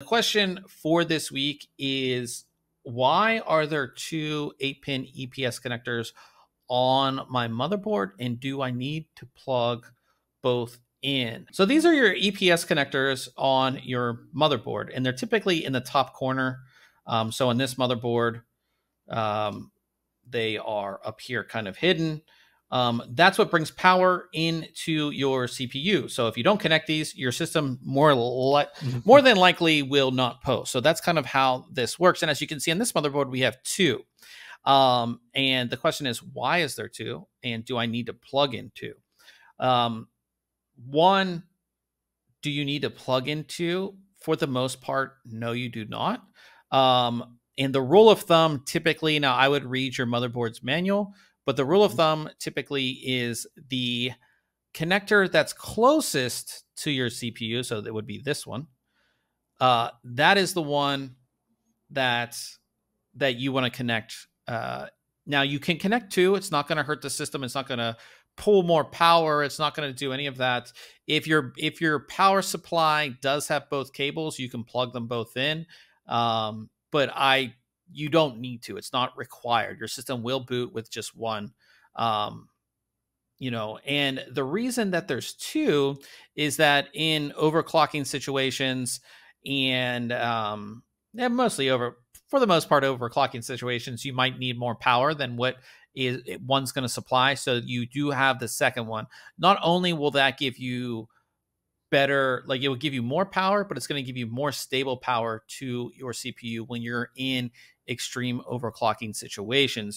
The question for this week is, why are there two 8-pin EPS connectors on my motherboard, and do I need to plug both in? So these are your EPS connectors on your motherboard, and they're typically in the top corner. So on this motherboard, they are up here kind of hidden. That's what brings power into your CPU. So if you don't connect these, your system more than likely will not post. So that's kind of how this works. And as you can see on this motherboard, we have two. And the question is, why is there two? And do I need to plug in two? One, do you need to plug in two? For the most part, no, you do not. And the rule of thumb typically, now I would read your motherboard's manual, but the rule of thumb typically is the connector that's closest to your CPU, so that would be this one, that is the one that you want to connect. Now you can connect two. It's not going to hurt the system. It's not going to pull more power. It's not going to do any of that. If your power supply does have both cables, you can plug them both in. But you don't need to. It's not required. Your system will boot with just one, and the reason that there's two is that in overclocking situations and overclocking situations, you might need more power than what one's going to supply. So you do have the second one. Not only will that give you better, like it will give you more power, but it's going to give you more stable power to your CPU when you're in extreme overclocking situations.